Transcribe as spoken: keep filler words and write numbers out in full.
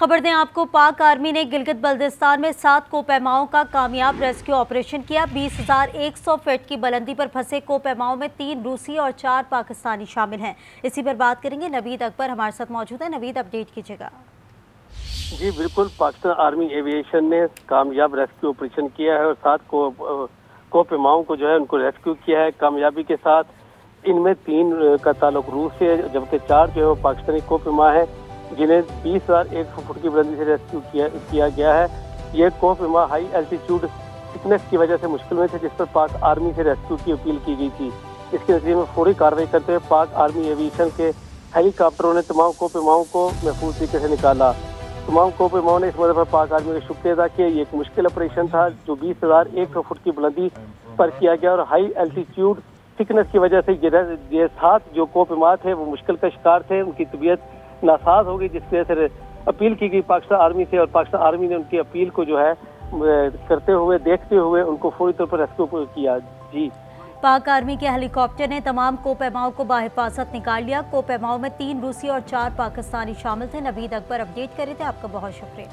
खबर दें आपको, पाक आर्मी ने गिलगित बल्तिस्तान में सात कोहपैमाओं का कामयाब रेस्क्यू ऑपरेशन किया। बीस हजार एक सौ फीट की बुलंदी पर फंसे कोहपैमाओं में तीन रूसी और चार पाकिस्तानी शामिल हैं। इसी पर बात करेंगे, नवीद अकबर हमारे साथ मौजूद है। नवीद, अपडेट कीजिएगा। जी बिल्कुल, पाकिस्तान आर्मी एविएशन ने कामयाब रेस्क्यू ऑपरेशन किया है और सात को कोहपैमाओं को जो है उनको रेस्क्यू किया है कामयाबी के साथ। इनमें तीन का ताल्लुक रूस से, जबकि चार जो है वो पाकिस्तानी कोहपैमा है जिन्हें बीस हजार एक सौ फुट की बुलंदी से रेस्क्यू किया किया गया है। ये कोहपैमा हाई एल्टीट्यूड सिकनेस की वजह से मुश्किल में थे, जिस पर पाक आर्मी से रेस्क्यू की अपील की गई थी। इसके नतीजे में फौरी कार्रवाई करते हुए पाक आर्मी एविएशन के हेलीकॉप्टरों ने तमाम कोहपैमाओं को महफूज तरीके से निकाला। तमाम कोहपैमाओं ने इस मौके पर पाक आर्मी के शुक्रिया अदा किया। ये एक मुश्किल ऑपरेशन था जो बीस हजार एक सौ फुट की बुलंदी पर किया गया और हाई एल्टीट्यूड थिकनेस की वजह से ये सात जो कोहपैमा थे वो मुश्किल का शिकार थे। उनकी तबीयत नासाज हो गई, जिसकी वजह से अपील की गई पाकिस्तान आर्मी से और पाकिस्तान आर्मी ने उनकी अपील को जो है करते हुए देखते हुए उनको फौरी तौर पर रेस्क्यू किया। जी, पाक आर्मी के हेलीकॉप्टर ने तमाम कोहपैमाओं को बाहिफाजत निकाल लिया। कोहपैमाओं में तीन रूसी और चार पाकिस्तानी शामिल थे। नवीद अकबर अपडेट कर रहे थे, आपका बहुत शुक्रिया।